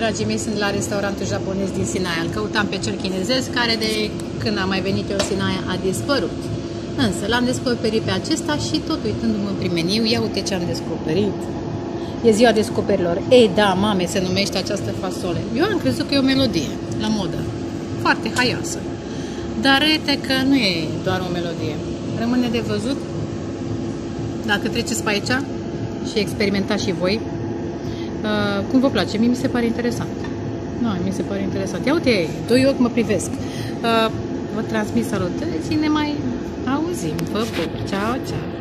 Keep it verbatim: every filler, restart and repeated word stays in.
Dragii mei, sunt la restaurantul japonez din Sinaia. Îl căutam pe cel chinezesc care de când am mai venit eu în Sinaia a dispărut. Însă l-am descoperit pe acesta și tot uitându-mă prin meniu, ia uite ce am descoperit. E ziua descoperilor. Edamame se numește această fasole. Eu am crezut că e o melodie la modă, foarte haioasă. Dar uite că nu e doar o melodie. Rămâne de văzut. Dacă treceți pe aici și experimentați și voi, Uh, cum vă place? Mie mi se pare interesant. Nu, mi se pare interesant. Ia uite, doi ochi mă privesc. Uh, vă transmit salutări și ne mai auzim. Vă pup. Ceau, ceau.